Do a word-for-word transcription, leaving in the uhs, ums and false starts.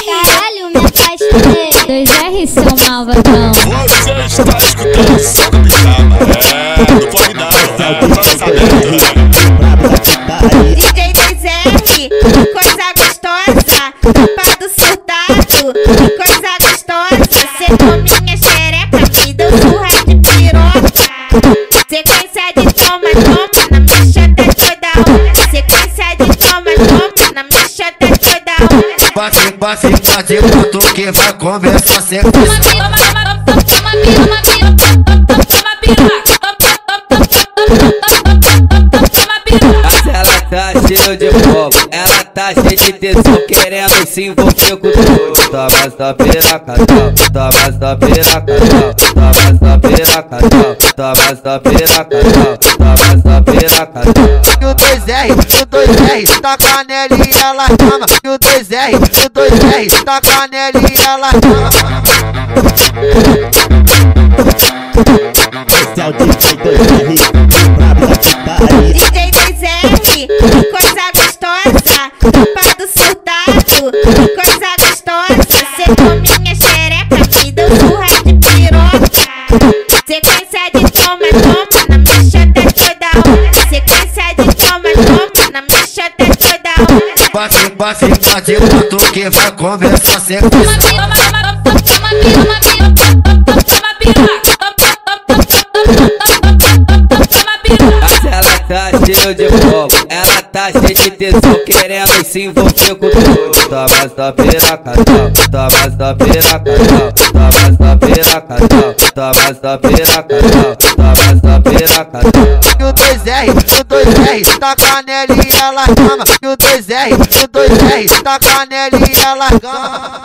Caralho, me afastei. dois R são malvadão. Você está escutando o som do Pitama. É, não pode dar, tá? Não pode saber. D J dois R, coisa gostosa. Tropa do surtado, coisa gostosa. Cê com minha xereca, me deu surra de piroca. Sequência de toma, toma, na minha chata toda hora. Sequência de toma, toma, na minha chata toda hora. Bate, bate, bate, eu tô que vai começar sempre. Toma piroca, toma piroca, toma piroca, toma piroca. Mas ela tá cheia de fogo, ela tá cheia de tesão, querendo se envolver com tudo. Toma essa piroca, toma essa piroca, toma essa piroca, toma essa piroca, toma essa piroca. E o dois R, o dois R, taca nela e ela chama. E o dois R, o dois R, taca nela e ela chama. Esse é o D J dois R, pra botar aí. D J dois R, coisa gostosa. Tropa do surtado, coisa gostosa. Cê com minha xereca, me deu surra de piroca. Sequência de toma, toma, na minha chata toda hora. Sequência de toma, toma, na minha chata toda hora. Bate, bate, bate, eu tô que vai começar sempre. Toma piroca, toma piroca, toma piroca, toma piroca. Mas ela tá cheia de fogo, ela tá cheia de tesão, querendo se envolver com tudo. Toma essa piroca, toma essa piroca, toma essa piroca, toma essa piroca, toma essa piroca. E o dois R, o dois R, taca nela e ela chama. E o dois R, o dois R, taca nela e ela chama.